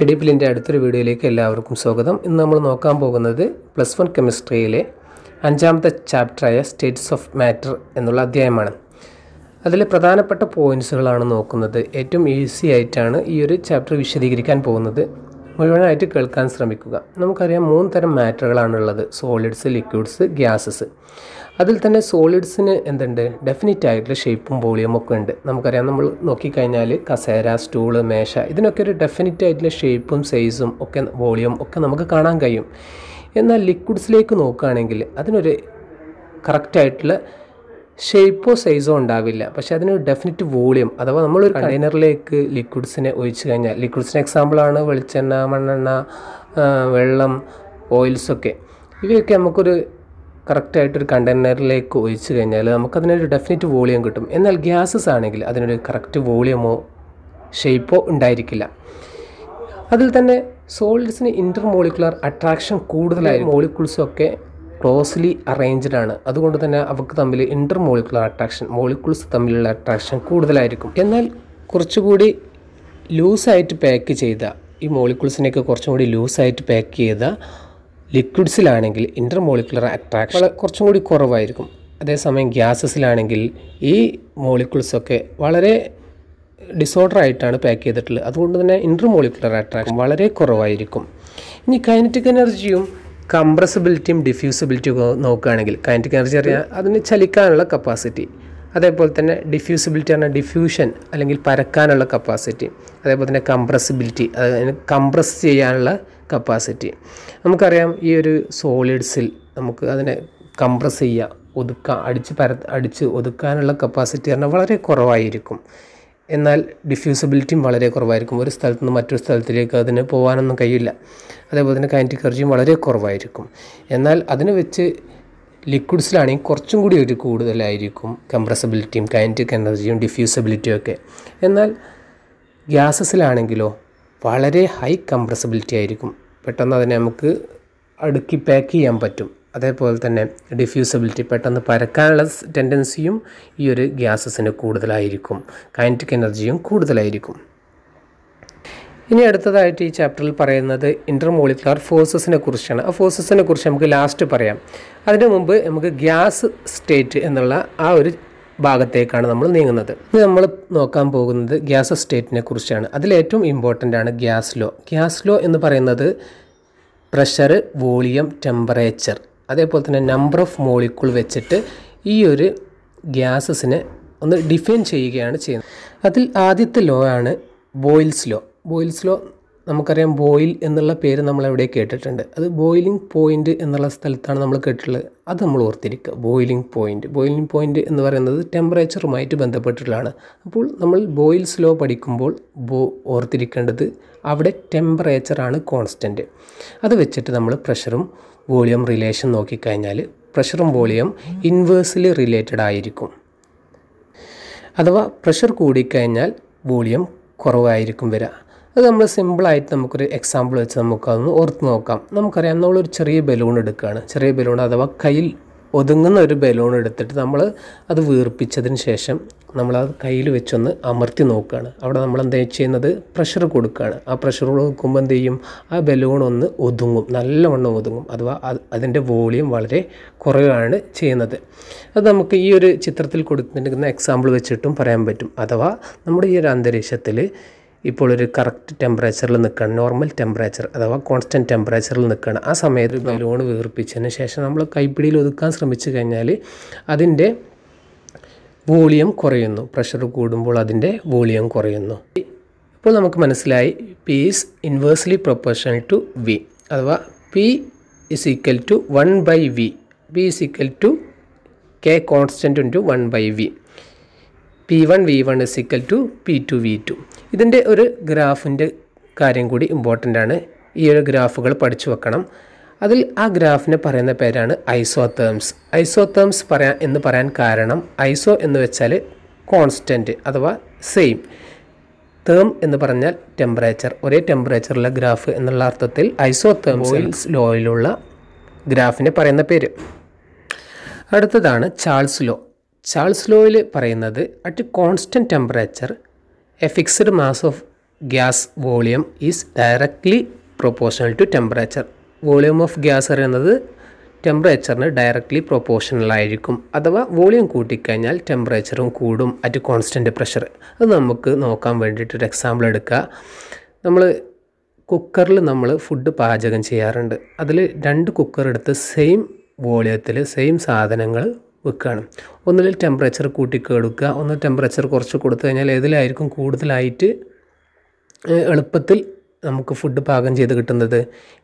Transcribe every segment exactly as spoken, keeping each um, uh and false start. Study പില്ലിൻ്റെ അടുത്തൊരു വീഡിയോയിലേക്ക് എല്ലാവർക്കും സ്വാഗതം. ഇന്ന് നമ്മൾ നോക്കാൻ പോകുന്നത് പ്ലസ് വൺ കെമിസ്ട്രിയിലെ അഞ്ചാമത്തെ ചാപ്റ്ററായ സ്റ്റേറ്റ്സ് ഓഫ് മാറ്റർ എന്നുള്ള അധ്യായമാണ്. അതിലെ പ്രധാനപ്പെട്ട പോയിൻറ്റ്സുകളാണ് നോക്കുന്നത്. ഏറ്റവും ഈസി ആയിട്ടാണ് ഈ ഒരു ചാപ്റ്റർ വിശദീകരിക്കാൻ പോകുന്നത്. മുഴുവനായിട്ട് കേൾക്കാൻ ശ്രമിക്കുക. നമുക്കറിയാം മൂന്ന് തരം മാറ്ററുകളാണുള്ളത്: സോളിഡ്സ്, ലിക്വിഡ്സ്, ഗ്യാസസ്. അതിൽ തന്നെ സോളിഡ്സിന് എന്തുണ്ട്, ഡെഫിനിറ്റ് ആയിട്ടുള്ള ഷേപ്പും വോളിയും ഒക്കെ ഉണ്ട്. നമുക്കറിയാം, നമ്മൾ നോക്കിക്കഴിഞ്ഞാൽ കസേര, സ്റ്റൂള്, മേശ, ഇതിനൊക്കെ ഒരു ഡെഫിനിറ്റ് ആയിട്ടുള്ള ഷേപ്പും സൈസും ഒക്കെ വോളിയം ഒക്കെ നമുക്ക് കാണാൻ കഴിയും. എന്നാൽ ലിക്വിഡ്സിലേക്ക് നോക്കുകയാണെങ്കിൽ അതിനൊരു കറക്റ്റായിട്ടുള്ള ഷേപ്പോ സൈസോ ഉണ്ടാവില്ല, പക്ഷേ അതിനൊരു ഡെഫിനിറ്റ് വോളിയം. അഥവാ നമ്മളൊരു കണ്ടെയ്നറിലേക്ക് ലിക്വിഡ്സിനെ ഒഴിച്ചു കഴിഞ്ഞാൽ, ലിക്വിഡ്സിന് എക്സാമ്പിളാണ് വെളിച്ചെണ്ണ, മണ്ണെണ്ണ, വെള്ളം, ഓയിൽസൊക്കെ. ഇവയൊക്കെ നമുക്കൊരു കറക്റ്റായിട്ടൊരു കണ്ടെയ്നറിലേക്ക് ഒഴിച്ചു കഴിഞ്ഞാൽ നമുക്കതിനൊരു ഡെഫിനിറ്റ് വോളിയം കിട്ടും. എന്നാൽ ഗ്യാസസ് ആണെങ്കിൽ അതിനൊരു കറക്റ്റ് വോളിയമോ ഷേപ്പോ ഉണ്ടായിരിക്കില്ല. അതിൽ തന്നെ സോളിഡ്സിന് ഇൻ്റർമോളിക്കുലർ അട്രാക്ഷൻ കൂടുതലായി, മോളിക്യൂൾസൊക്കെ ക്ലോസ്ലി അറേഞ്ച്ഡ് ആണ്. അതുകൊണ്ട് തന്നെ അവർക്ക് തമ്മിൽ ഇൻ്റർമോളിക്കുലർ അട്രാക്ഷൻ, മോളിക്യൂൾസ് തമ്മിലുള്ള അട്രാക്ഷൻ കൂടുതലായിരിക്കും. എന്നാൽ കുറച്ചുകൂടി ലൂസായിട്ട് പാക്ക് ചെയ്ത ഈ മോളിക്യൂൾസിനെയൊക്കെ കുറച്ചും കൂടി ലൂസായിട്ട് പാക്ക് ചെയ്ത ലിക്വിഡ്സിലാണെങ്കിൽ ഇൻ്റർമോളിക്കുലർ അട്രാക്ഷൻ കുറച്ചും കൂടി കുറവായിരിക്കും. അതേസമയം ഗ്യാസസിലാണെങ്കിൽ ഈ മോളിക്യൂൾസൊക്കെ വളരെ ഡിസോർഡർ ആയിട്ടാണ് പാക്ക് ചെയ്തിട്ടുള്ളത്. അതുകൊണ്ട് തന്നെ ഇൻ്റർമോളിക്കുലർ അട്രാക്ഷൻ വളരെ കുറവായിരിക്കും. ഇനി കൈനറ്റിക് എനർജിയും കംപ്രസിബിലിറ്റിയും ഡിഫ്യൂസിബിലിറ്റിയും നോക്കുകയാണെങ്കിൽ, കൈനറ്റിക് എനർജി അറിയാം, അതിന് ചലിക്കാനുള്ള കപ്പാസിറ്റി. അതേപോലെ തന്നെ ഡിഫ്യൂസിബിലിറ്റി ആണ് ഡിഫ്യൂഷൻ അല്ലെങ്കിൽ പരക്കാനുള്ള കപ്പാസിറ്റി. അതേപോലെ തന്നെ കംപ്രസിബിലിറ്റി, അതായത് കംപ്രസ് ചെയ്യാനുള്ള കപ്പാസിറ്റി. നമുക്കറിയാം ഈ ഒരു സോളിഡ്സിൽ നമുക്ക് അതിനെ കംപ്രസ് ചെയ്യുക, ഒതുക്കുക, അടിച്ച് പര അടിച്ച് ഒതുക്കാനുള്ള കപ്പാസിറ്റി പറഞ്ഞാൽ വളരെ കുറവായിരിക്കും. എന്നാൽ ഡിഫ്യൂസിബിലിറ്റിയും വളരെ കുറവായിരിക്കും. ഒരു സ്ഥലത്തു നിന്ന് മറ്റൊരു സ്ഥലത്തിലേക്ക് അതിന് പോകാനൊന്നും കഴിയില്ല. അതേപോലെ തന്നെ കൈനറ്റിക് എനർജിയും വളരെ കുറവായിരിക്കും. എന്നാൽ അതിനെ വെച്ച് ലിക്വിഡ്സിലാണെങ്കിൽ കുറച്ചും കൂടി ഒരു കൂടുതലായിരിക്കും കംപ്രസിബിലിറ്റിയും കൈനറ്റിക് എനർജിയും ഡിഫ്യൂസിബിലിറ്റിയും ഒക്കെ. എന്നാൽ ഗ്യാസസിലാണെങ്കിലോ വളരെ ഹൈ കംപ്രസിബിലിറ്റി ആയിരിക്കും, പെട്ടെന്ന് അതിനെ നമുക്ക് അടുക്കി പാക്ക് ചെയ്യാൻ പറ്റും. അതേപോലെ തന്നെ ഡിഫ്യൂസിബിലിറ്റി, പെട്ടെന്ന് പരക്കാനുള്ള ടെൻഡൻസിയും ഈ ഒരു ഗ്യാസസിന് കൂടുതലായിരിക്കും, കൈനറ്റിക് എനർജിയും കൂടുതലായിരിക്കും. ഇനി അടുത്തതായിട്ട് ഈ ചാപ്റ്ററിൽ പറയുന്നത് ഇൻ്റർമോളിക്കുലർ ഫോഴ്സസിനെ കുറിച്ചാണ്. ആ ഫോഴ്സസിനെ കുറിച്ച് നമുക്ക് ലാസ്റ്റ് പറയാം. അതിന് മുമ്പ് നമുക്ക് ഗ്യാസ് സ്റ്റേറ്റ് എന്നുള്ള ആ ഒരു ഭാഗത്തേക്കാണ് നമ്മൾ നീങ്ങുന്നത്. ഇത് നമ്മൾ നോക്കാൻ പോകുന്നത് ഗ്യാസ് സ്റ്റേറ്റിനെ കുറിച്ചാണ്. അതിലേറ്റവും ഇമ്പോർട്ടൻ്റ് ആണ് ഗ്യാസ് ലോ. ഗ്യാസ് ലോ എന്ന് പറയുന്നത് പ്രഷർ, വോളിയം, ടെമ്പറേച്ചർ, അതേപോലെ തന്നെ നമ്പർ ഓഫ് മോളിക്യൂൾ വെച്ചിട്ട് ഈ ഒരു ഗ്യാസസിനെ ഒന്ന് ഡിഫൈൻ ചെയ്യുകയാണ് ചെയ്യുന്നത്. അതിൽ ആദ്യത്തെ ലോ ആണ് ബോയിൽസ് ലോ. ബോയിൽസ് ലോ നമുക്കറിയാം, ബോയിൽ എന്നുള്ള പേര് നമ്മളെവിടെ കേട്ടിട്ടുണ്ട്. അത് ബോയിലിംഗ് പോയിൻ്റ് എന്നുള്ള സ്ഥലത്താണ് നമ്മൾ കേട്ടിട്ടുള്ളത്. അത് നമ്മൾ ഓർത്തിരിക്കുക, ബോയിലിംഗ് പോയിൻ്റ്. ബോയിലിംഗ് പോയിൻ്റ് എന്ന് പറയുന്നത് ടെമ്പറേച്ചറുമായിട്ട് ബന്ധപ്പെട്ടിട്ടുള്ളതാണ്. അപ്പോൾ നമ്മൾ ബോയിൽസ് ലോ പഠിക്കുമ്പോൾ ബോ ഓർത്തിരിക്കേണ്ടത് അവിടെ ടെമ്പറേച്ചറാണ് കോൺസ്റ്റൻറ്റ്. അത് വെച്ചിട്ട് നമ്മൾ പ്രഷറും വോളിയം റിലേഷൻ നോക്കിക്കഴിഞ്ഞാൽ പ്രഷറും വോളിയം ഇൻവേഴ്സിലി റിലേറ്റഡ് ആയിരിക്കും. അഥവാ പ്രഷർ കൂടിക്കഴിഞ്ഞാൽ വോളിയം കുറവായിരിക്കും വരിക. അത് നമ്മൾ സിമ്പിളായിട്ട് നമുക്കൊരു എക്സാമ്പിൾ വെച്ച് നമുക്കതൊന്ന് ഓർത്ത് നോക്കാം. നമുക്കറിയാം, നമ്മളൊരു ചെറിയ ബലൂൺ എടുക്കുകയാണ്. ചെറിയ ബലൂൺ അഥവാ കയ്യിൽ ഒതുങ്ങുന്ന ഒരു ബലൂൺ എടുത്തിട്ട് നമ്മൾ അത് വീർപ്പിച്ചതിന് ശേഷം നമ്മളത് കയ്യിൽ വെച്ചൊന്ന് അമർത്തി നോക്കുകയാണ്. അവിടെ നമ്മൾ എന്താ ചെയ്യുന്നത്, പ്രഷർ കൊടുക്കുകയാണ്. ആ പ്രഷർ കൊടുക്കുമ്പോൾ എന്ത് ചെയ്യും, ആ ബലൂൺ ഒന്ന് ഒതുങ്ങും, നല്ലവണ്ണം ഒതുങ്ങും. അഥവാ അതിൻ്റെ വോളിയം വളരെ കുറവാണ് ചെയ്യുന്നത്. അത് നമുക്ക് ഈ ഒരു ചിത്രത്തിൽ കൊടുത്തിരിക്കുന്ന എക്സാമ്പിൾ വെച്ചിട്ടും പറയാൻ പറ്റും. അഥവാ നമ്മുടെ ഈ ഒരു അന്തരീക്ഷത്തിൽ ഇപ്പോൾ ഒരു കറക്റ്റ് ടെമ്പറേച്ചറിൽ നിൽക്കണം, നോർമൽ ടെമ്പറേച്ചർ അഥവാ കോൺസ്റ്റൻറ്റ് ടെമ്പറേച്ചറിൽ നിൽക്കണം. ആ സമയത്ത് ബലൂൺ വീർപ്പിച്ചതിന് ശേഷം നമ്മൾ കൈപ്പിടിയിൽ ഒതുക്കാൻ ശ്രമിച്ചു കഴിഞ്ഞാൽ അതിൻ്റെ വോളിയം കുറയുന്നു. പ്രഷർ കൂടുമ്പോൾ അതിൻ്റെ വോളിയം കുറയുന്നു. ഇപ്പോൾ നമുക്ക് മനസ്സിലായി P is inversely proportional to V, അഥവാ P is equal to one by V. P is equal to K constant into one by V. P one V one is equal to P two V two. ഇതിൻ്റെ ഒരു ഗ്രാഫിൻ്റെ കാര്യം കൂടി important ആണ്. ഈ ഒരു ഗ്രാഫുകൾ പഠിച്ചു വെക്കണം. അതിൽ ആ ഗ്രാഫിനെ പറയുന്ന പേരാണ് ഐസോതേംസ്. ഐസോതേംസ് പറയാൻ എന്ന് പറയാൻ കാരണം ഐസോ എന്ന് വെച്ചാൽ കോൺസ്റ്റൻറ്റ് അഥവാ സെയിം, തേം എന്ന് പറഞ്ഞാൽ ടെമ്പറേച്ചർ, ഒരേ ടെമ്പറേച്ചറുള്ള ഗ്രാഫ് എന്നുള്ള അർത്ഥത്തിൽ ഐസോതേംസ് ലോയിലുള്ള ഗ്രാഫിനെ പറയുന്ന പേര്. അടുത്തതാണ് ചാൾസ് ലോ. ചാൾസ് ലോയിൽ പറയുന്നത് at constant temperature a fixed mass of gas volume is directly proportional to temperature. Volume of gas എന്നത് ടെമ്പറേച്ചറിന് ഡയറക്ട്ലി പ്രൊപ്പോർഷണൽ ആയിരിക്കും. അഥവാ വോളിയം കൂട്ടിക്കഴിഞ്ഞാൽ ടെമ്പറേച്ചറും കൂടും അറ്റ് കോൺസ്റ്റൻറ്റ് പ്രഷർ. അത് നമുക്ക് നോക്കാൻ വേണ്ടിയിട്ടൊരു എക്സാമ്പിൾ എടുക്കുക. നമ്മൾ കുക്കറിൽ നമ്മൾ ഫുഡ് പാചകം ചെയ്യാറുണ്ട്. അതിൽ രണ്ട് കുക്കർ എടുത്ത് സെയിം വോളിയത്തിൽ സെയിം സാധനങ്ങൾ വെക്കുകയാണ്. ഒന്നിൽ ടെമ്പറേച്ചർ കൂട്ടിക്കെടുക്കുക, ഒന്ന് ടെമ്പറേച്ചർ കുറച്ച് കൊടുത്തു കഴിഞ്ഞാൽ ഏതിലായിരിക്കും കൂടുതലായിട്ട് എളുപ്പത്തിൽ നമുക്ക് ഫുഡ് പാകം ചെയ്ത് കിട്ടുന്നത്?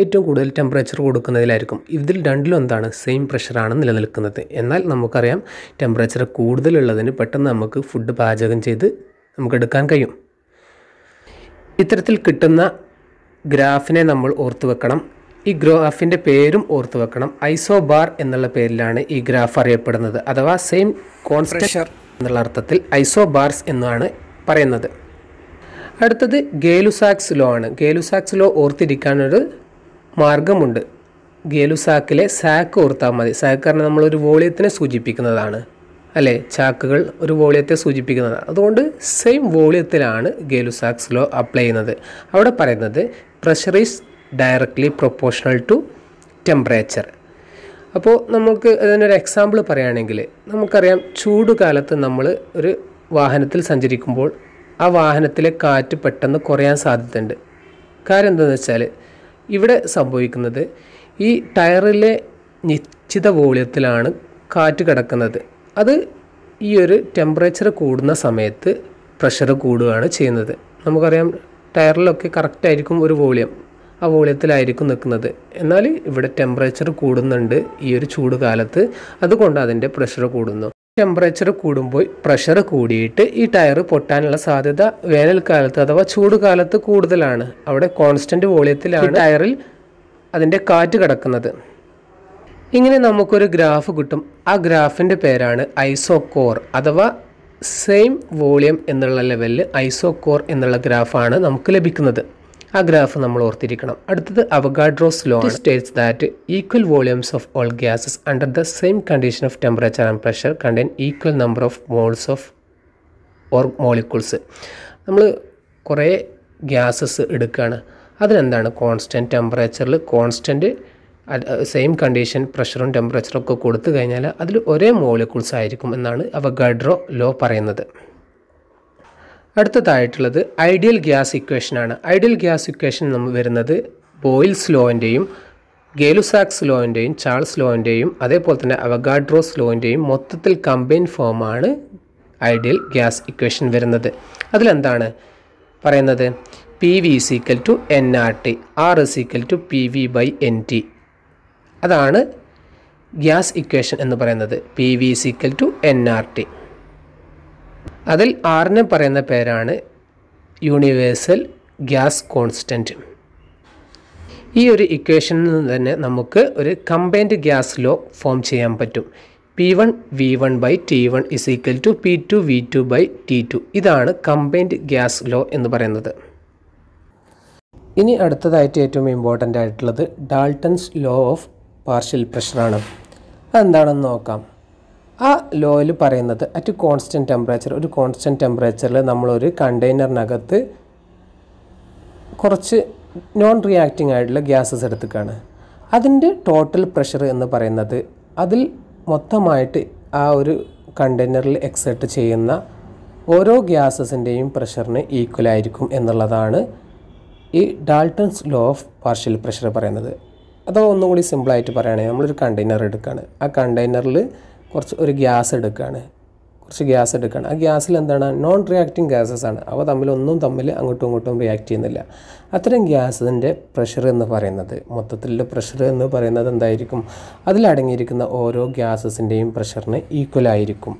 ഏറ്റവും കൂടുതൽ ടെമ്പറേച്ചർ കൊടുക്കുന്നതിലായിരിക്കും. ഇതിൽ രണ്ടിലും എന്താണ് സെയിം പ്രഷറാണ് നിലനിൽക്കുന്നത്. എന്നാൽ നമുക്കറിയാം ടെമ്പറേച്ചർ കൂടുതലുള്ളതിന് പെട്ടെന്ന് നമുക്ക് ഫുഡ് പാചകം ചെയ്ത് നമുക്കെടുക്കാൻ കഴിയും. ഇത്തരത്തിൽ കിട്ടുന്ന ഗ്രാഫിനെ നമ്മൾ ഓർത്തു വെക്കണം. ഈ ഗ്രാഫിൻ്റെ പേരും ഓർത്തു വെക്കണം. ഐസോബാർ എന്നുള്ള പേരിലാണ് ഈ ഗ്രാഫ് അറിയപ്പെടുന്നത്. അഥവാ സെയിം കോൺസ്റ്റൻറ്റ് എന്നുള്ള അർത്ഥത്തിൽ ഐസോബാർസ് എന്നാണ് പറയുന്നത്. അടുത്തത് ഗേ ലുസാക്സ് ലോ ആണ്. ഗേ ലുസാക്സ് ലോ ഓർത്തിരിക്കാനൊരു മാർഗമുണ്ട്. ഗേ ലുസാക്കിലെ സാക്ക് ഓർത്താൽ മതി. സാക്ക് കാരണം നമ്മളൊരു വോളിയത്തിനെ സൂചിപ്പിക്കുന്നതാണ് അല്ലേ? ചാക്കുകൾ ഒരു വോളിയത്തെ സൂചിപ്പിക്കുന്നതാണ്. അതുകൊണ്ട് സെയിം വോളിയത്തിലാണ് ഗേ ലുസാക്സ് ലോ അപ്ലൈ ചെയ്യുന്നത്. അവിടെ പറയുന്നത് pressure is directly proportional to temperature. അപ്പോൾ നമുക്ക് അതിനൊരു എക്സാമ്പിൾ പറയുകയാണെങ്കിൽ, നമുക്കറിയാം ചൂട് കാലത്ത് നമ്മൾ ഒരു വാഹനത്തിൽ സഞ്ചരിക്കുമ്പോൾ ആ വാഹനത്തിലെ കാറ്റ് പെട്ടെന്ന് കുറയാൻ സാധ്യതയുണ്ട്. കാരണം എന്താണെന്ന് വെച്ചാൽ ഇവിടെ സംഭവിക്കുന്നത് ഈ ടയറിലെ നിശ്ചിത വോളിയത്തിലാണ് കാറ്റ് കിടക്കുന്നത്. അത് ഈ ഒരു ടെമ്പറേച്ചർ കൂടുന്ന സമയത്ത് പ്രഷർ കൂടുകയാണ് ചെയ്യുന്നത്. നമുക്കറിയാം ടയറിലൊക്കെ കറക്റ്റായിരിക്കും ഒരു വോളിയം, ആ വോളിയത്തിലായിരിക്കും നിൽക്കുന്നത്. എന്നാൽ ഇവിടെ ടെമ്പറേച്ചർ കൂടുന്നുണ്ട് ഈ ഒരു ചൂട് കാലത്ത്, അതുകൊണ്ട് അതിൻ്റെ പ്രഷർ കൂടുന്നു. ടെമ്പറേച്ചർ കൂടുമ്പോൾ പ്രഷർ കൂടിയിട്ട് ഈ ടയർ പൊട്ടാനുള്ള സാധ്യത വേനൽക്കാലത്ത് അഥവാ ചൂട് കാലത്ത് കൂടുതലാണ്. അവിടെ കോൺസ്റ്റൻറ്റ് വോളിയത്തിലാണ് ടയറിൽ അതിൻ്റെ കാറ്റ് കിടക്കുന്നത്. ഇങ്ങനെ നമുക്കൊരു ഗ്രാഫ് കിട്ടും. ആ ഗ്രാഫിൻ്റെ പേരാണ് ഐസോകോർ. അഥവാ സെയിം വോളിയം എന്നുള്ള ലെവലിൽ ഐസോകോർ എന്നുള്ള ഗ്രാഫാണ് നമുക്ക് ലഭിക്കുന്നത്. ആ ഗ്രാഫ് നമ്മൾ ഓർത്തിരിക്കണം. അടുത്തത് Avogadro's law states that equal volumes of all gases under the same condition of temperature and pressure contain equal number of moles of or molecules. നമ്മൾ കുറേ ഗ്യാസസ് എടുക്കുകയാണ്. അതിനെന്താണ് കോൺസ്റ്റൻറ്റ് ടെമ്പറേച്ചറിൽ കോൺസ്റ്റൻറ്റ് സെയിം കണ്ടീഷൻ പ്രഷറും ടെമ്പറേച്ചറും ഒക്കെ കൊടുത്തു കഴിഞ്ഞാൽ അതിൽ ഒരേ മോളിക്യൂൾസ് ആയിരിക്കും എന്നാണ് അവഗാഡ്രോ ലോ പറയുന്നത്. അടുത്തതായിട്ടുള്ളത് ഐഡിയൽ ഗ്യാസ് ഇക്വേഷനാണ്. ഐഡിയൽ ഗ്യാസ് ഇക്വേഷൻ നമ്മൾ വരുന്നത് ബോയിൽസ് ലോൻ്റെയും ഗേ ലുസാക്സ് ലോൻ്റെയും ചാൾസ് ലോൻ്റെയും അതേപോലെ തന്നെ അവഗാഡ്രോസ് ലോൻ്റെയും മൊത്തത്തിൽ കമ്പൈൻ ഫോമാണ് ഐഡിയൽ ഗ്യാസ് ഇക്വേഷൻ വരുന്നത്. അതിലെന്താണ് പറയുന്നത്? P V is equal to N R T, R is equal to P V by N T. അതാണ് ഗ്യാസ് ഇക്വേഷൻ എന്ന് പറയുന്നത്. P V is equal to N R T. അതിൽ ആറിനെ പറയുന്ന പേരാണ് യൂണിവേഴ്സൽ ഗ്യാസ് കോൺസ്റ്റൻറ്റ്. ഈ ഒരു ഇക്വേഷനിൽ നിന്ന് തന്നെ നമുക്ക് ഒരു കമ്പൈൻഡ് ഗ്യാസ് ലോ ഫോം ചെയ്യാൻ പറ്റും. P one V one by T one is equal to P two V two by T two. ഇതാണ് കമ്പൈൻഡ് ഗ്യാസ് ലോ എന്ന് പറയുന്നത്. ഇനി അടുത്തതായിട്ട് ഏറ്റവും ഇമ്പോർട്ടൻ്റ് ആയിട്ടുള്ളത് ഡാൾട്ടൺസ് ലോ ഓഫ് പാർഷ്യൽ പ്രഷറാണ്. അതെന്താണെന്ന് നോക്കാം. ആ ലോയിൽ പറയുന്നത് അറ്റ് കോൺസ്റ്റൻറ്റ് ടെമ്പറേച്ചർ, ഒരു കോൺസ്റ്റൻറ്റ് ടെമ്പറേച്ചറിൽ നമ്മളൊരു കണ്ടെയ്നറിനകത്ത് കുറച്ച് നോൺ റിയാക്റ്റിംഗ് ആയിട്ടുള്ള ഗ്യാസസ് എടുത്തുകയാണ്. അതിൻ്റെ ടോട്ടൽ പ്രഷർ എന്ന് പറയുന്നത് അതിൽ മൊത്തമായിട്ട് ആ ഒരു കണ്ടെയ്നറിൽ എക്സെർട്ട് ചെയ്യുന്ന ഓരോ ഗ്യാസസിൻ്റെയും പ്രഷറിന് ഈക്വലായിരിക്കും എന്നുള്ളതാണ് ഈ Dalton's law of partial pressure പറയുന്നത്. അതോ ഒന്നുകൂടി സിമ്പിളായിട്ട് പറയുകയാണെങ്കിൽ നമ്മളൊരു കണ്ടെയ്നർ എടുക്കുകയാണ്. ആ കണ്ടെയ്നറിൽ കുറച്ച് ഒരു ഗ്യാസ് എടുക്കുകയാണ് കുറച്ച് ഗ്യാസ് എടുക്കുകയാണ് ആ ഗ്യാസിൽ എന്താണ് നോൺ റിയാക്റ്റിംഗ് ഗ്യാസസ് ആണ്. അവ തമ്മിലൊന്നും തമ്മിൽ അങ്ങോട്ടും ഇങ്ങോട്ടും റിയാക്ട് ചെയ്യുന്നില്ല. അത്തരം ഗ്യാസിൻ്റെ പ്രഷർ എന്ന് പറയുന്നത്, മൊത്തത്തിലുള്ള പ്രഷർ എന്ന് പറയുന്നത് എന്തായിരിക്കും? അതിലടങ്ങിയിരിക്കുന്ന ഓരോ ഗ്യാസസിൻ്റെയും പ്രഷറിന് ഈക്വലായിരിക്കും.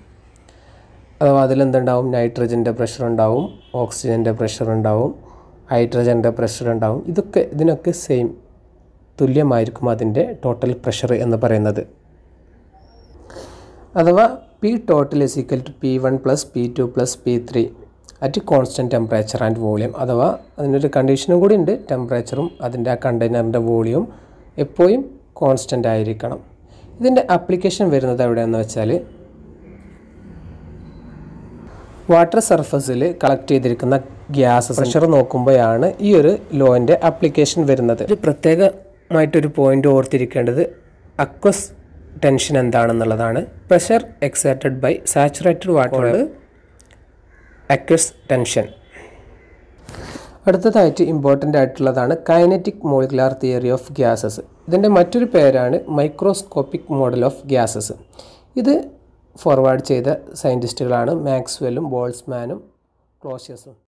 അഥവാ അതിലെന്തുണ്ടാവും? നൈട്രജൻ്റെ പ്രഷർ ഉണ്ടാവും, ഓക്സിജൻ്റെ പ്രഷർ ഉണ്ടാവും, ഹൈഡ്രജൻ്റെ പ്രഷർ ഉണ്ടാവും. ഇതൊക്കെ ഇതിനൊക്കെ സെയിം തുല്യമായിരിക്കും അതിൻ്റെ ടോട്ടൽ പ്രഷർ എന്ന് പറയുന്നത്. അഥവാ P total is equal to P one plus P two plus P three at constant temperature and volume. അഥവാ അതിനൊരു കണ്ടീഷനും കൂടി ഉണ്ട്. ടെമ്പറേച്ചറും അതിൻ്റെ ആ കണ്ടെയ്നറിൻ്റെ വോളിയവും എപ്പോഴും കോൺസ്റ്റൻ്റ് ആയിരിക്കണം. ഇതിൻ്റെ ആപ്ലിക്കേഷൻ വരുന്നത് എവിടെയെന്ന് വെച്ചാൽ വാട്ടർ സർഫസിൽ കളക്ട് ചെയ്തിരിക്കുന്ന ഗ്യാസ് പ്രഷർ നോക്കുമ്പോഴാണ് ഈ ഒരു ലോൻ്റെ ആപ്ലിക്കേഷൻ വരുന്നത്. ഒരു പ്രത്യേകമായിട്ടൊരു പോയിന്റ് ഓർത്തിരിക്കേണ്ടത് അക്വസ് ടെൻഷൻ എന്താണെന്നുള്ളതാണ്. പ്രഷർ എക്സൈറ്റഡ് ബൈ സാച്ചുറേറ്റഡ് വാട്ടറാണ് അക്വസ് ടെൻഷൻ. അടുത്തതായിട്ട് ഇമ്പോർട്ടൻ്റ് ആയിട്ടുള്ളതാണ് kinetic molecular theory of gases. ഇതിൻ്റെ മറ്റൊരു പേരാണ് മൈക്രോസ്കോപ്പിക് മോഡൽ ഓഫ് ഗ്യാസസ്. ഇത് ഫോർവേഡ് ചെയ്ത സയൻറ്റിസ്റ്റുകളാണ് മാക്സ്വെല്ലും ബോൾസ്മാനും ക്ലോസിയസും.